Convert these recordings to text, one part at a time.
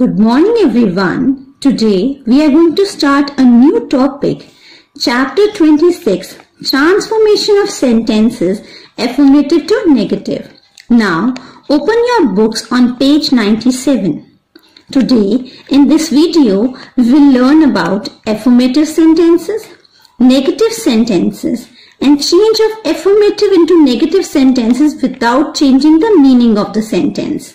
Good morning everyone. Today we are going to start a new topic, Chapter 26, Transformation of Sentences Affirmative to Negative. Now open your books on page 97. Today in this video we will learn about affirmative sentences, negative sentences and change of affirmative into negative sentences without changing the meaning of the sentence.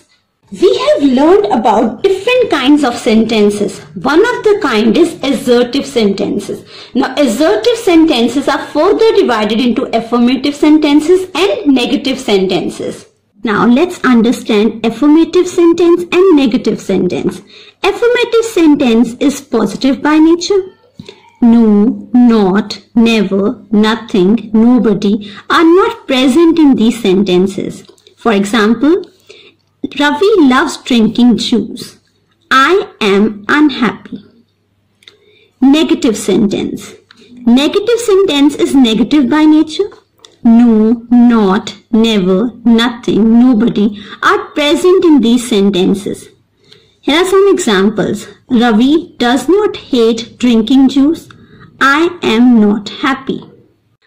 We have learned about different kinds of sentences. One of the kind is assertive sentences. Now assertive sentences are further divided into affirmative sentences and negative sentences. Now let's understand affirmative sentence and negative sentence. Affirmative sentence is positive by nature. No, not, never, nothing, nobody are not present in these sentences. For example, Ravi loves drinking juice. I am unhappy. Negative sentence. Negative sentence is negative by nature. No, not, never, nothing, nobody are present in these sentences. Here are some examples. Ravi does not hate drinking juice. I am not happy.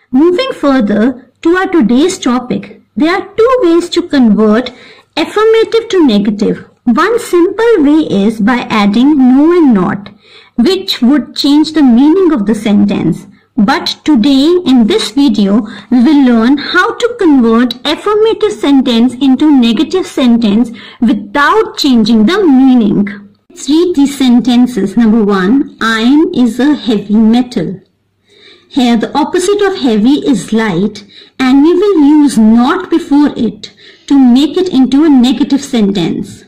Moving further to our today's topic, there are two ways to convert affirmative to negative. One simple way is by adding no and not, which would change the meaning of the sentence. But today in this video, we will learn how to convert affirmative sentence into negative sentence without changing the meaning. Let's read these sentences. Number 1. Iron is a heavy metal. Here the opposite of heavy is light and we will use not before it to make it into a negative sentence.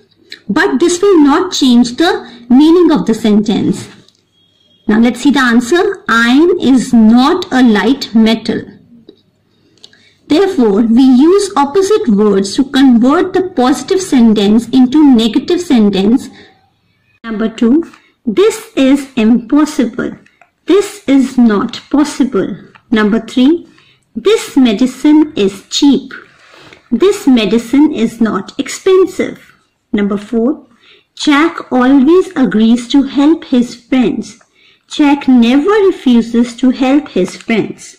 But this will not change the meaning of the sentence. Now let's see the answer. Iron is not a light metal. Therefore, we use opposite words to convert the positive sentence into negative sentence. Number 2. This is impossible. This is not possible. Number 3. This medicine is cheap. This medicine is not expensive. Number 4. Jack always agrees to help his friends. Jack never refuses to help his friends.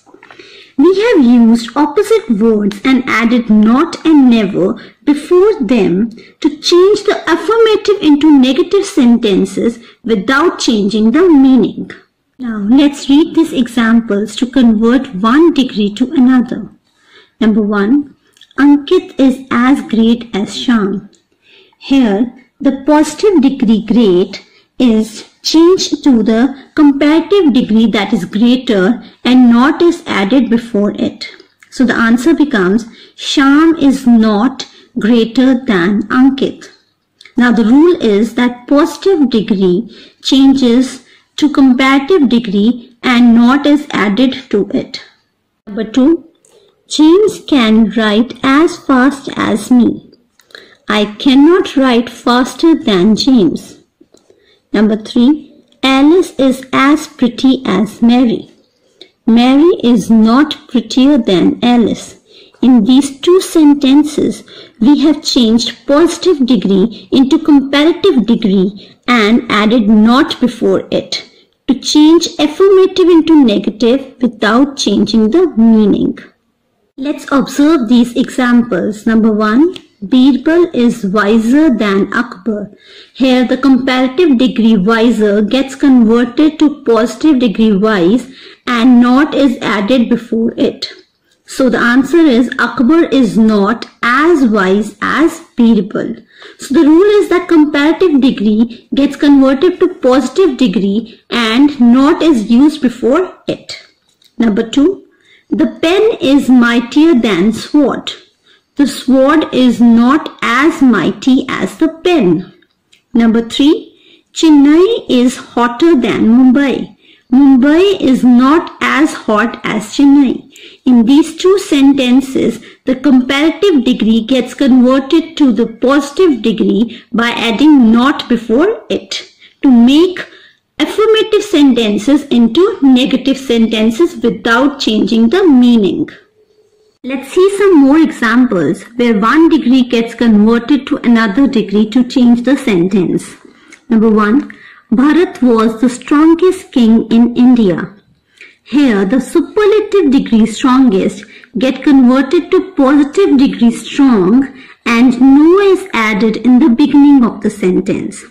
We have used opposite words and added not and never before them to change the affirmative into negative sentences without changing the meaning. Now let's read these examples to convert one degree to another. Number 1. Ankit is as great as Shyam. Here, the positive degree great is changed to the comparative degree that is greater and not is added before it. So the answer becomes Shyam is not greater than Ankit. Now the rule is that positive degree changes to comparative degree and not is added to it. Number 2. James can write as fast as me. I cannot write faster than James. Number 3. Alice is as pretty as Mary. Mary is not prettier than Alice. In these two sentences, we have changed positive degree into comparative degree and added not before it to change affirmative into negative without changing the meaning. Let's observe these examples. Number 1. Birbal is wiser than Akbar. Here the comparative degree wiser gets converted to positive degree wise and not is added before it. So the answer is Akbar is not as wise as Birbal. So the rule is that comparative degree gets converted to positive degree and not is used before it. Number 2. The pen is mightier than sword. The sword is not as mighty as the pen. Number 3. Chennai is hotter than Mumbai. Mumbai is not as hot as Chennai. In these two sentences, the comparative degree gets converted to the positive degree by adding not before it to make affirmative sentences into negative sentences without changing the meaning. Let's see some more examples where one degree gets converted to another degree to change the sentence. Number 1. Bharat was the strongest king in India. Here the superlative degree strongest get converted to positive degree strong and no is added in the beginning of the sentence.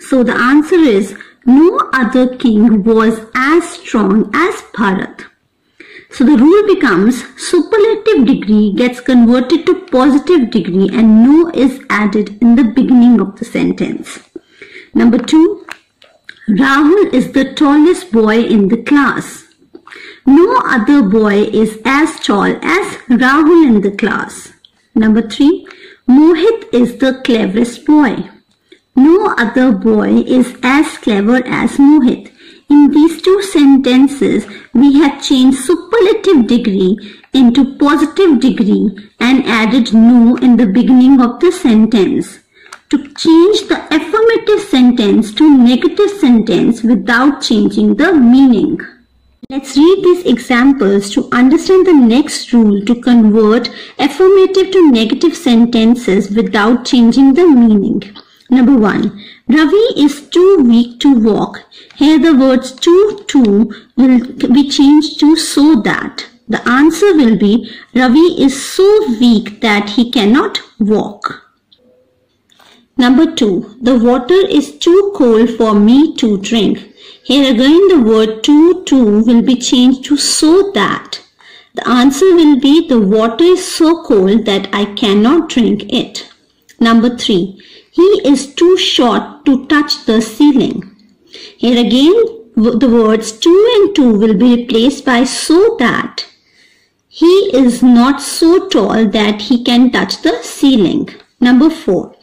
So the answer is no other king was as strong as Bharat. So the rule becomes superlative degree gets converted to positive degree and no is added in the beginning of the sentence. Number 2. Rahul is the tallest boy in the class. No other boy is as tall as Rahul in the class. Number 3. Mohit is the cleverest boy. No other boy is as clever as Mohit. In these two sentences, we have changed superlative degree into positive degree and added no in the beginning of the sentence. To change the affirmative sentence to negative sentence without changing the meaning. Let's read these examples to understand the next rule to convert affirmative to negative sentences without changing the meaning. Number 1. Ravi is too weak to walk. Here the words to will be changed to so that. The answer will be Ravi is so weak that he cannot walk. Number 2. The water is too cold for me to drink. Here again the word to will be changed to so that. The answer will be the water is so cold that I cannot drink it. Number 3. He is too short to touch the ceiling. Here again the words to and to will be replaced by so that. He is not so tall that he can touch the ceiling. Number 4.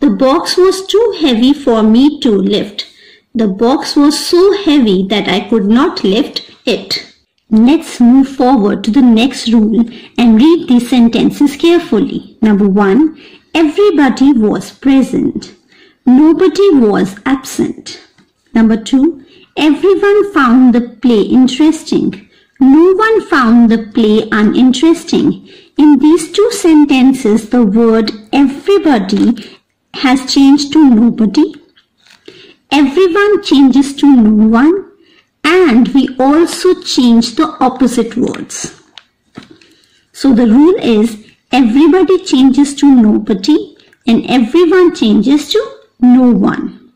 The box was too heavy for me to lift. The box was so heavy that I could not lift it. Let's move forward to the next rule and read these sentences carefully. Number 1. Everybody was present. Nobody was absent. Number 2. Everyone found the play interesting. No one found the play uninteresting. In these two sentences, the word everybody has changed to nobody. Everyone changes to no one, and we also change the opposite words. So the rule is everybody changes to nobody and everyone changes to no one.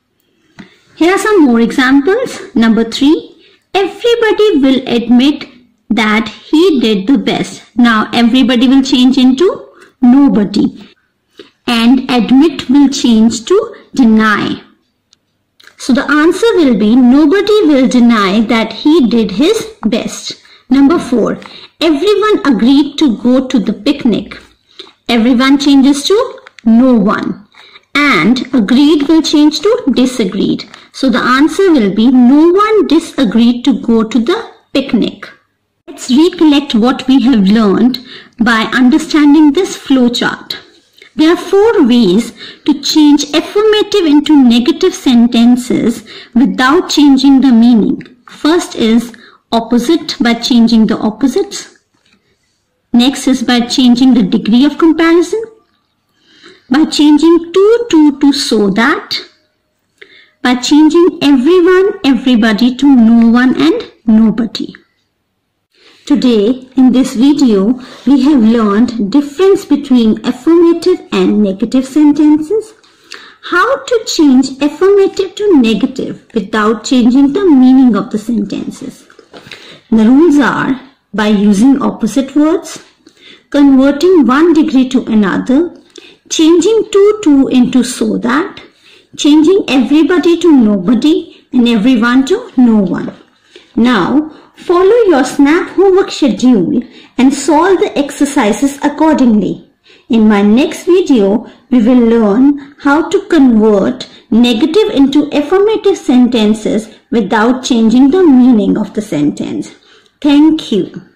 Here are some more examples. Number 3. Everybody will admit that he did the best. Now everybody will change into nobody and admit will change to deny. So the answer will be nobody will deny that he did his best. Number 4. Everyone agreed to go to the picnic. Everyone changes to no one. And agreed will change to disagreed. So the answer will be no one disagreed to go to the picnic. Let's recollect what we have learned by understanding this flowchart. There are 4 ways to change affirmative into negative sentences without changing the meaning. First is opposite by changing the opposites. Next is by changing the degree of comparison. By changing to so that. By changing everyone, everybody to no one and nobody. Today, in this video, we have learned difference between affirmative and negative sentences, how to change affirmative to negative without changing the meaning of the sentences. The rules are by using opposite words, converting one degree to another, changing to into so that, changing everybody to nobody and everyone to no one. Now, follow your SNAP homework schedule and solve the exercises accordingly. In my next video, we will learn how to convert negative into affirmative sentences without changing the meaning of the sentence. Thank you.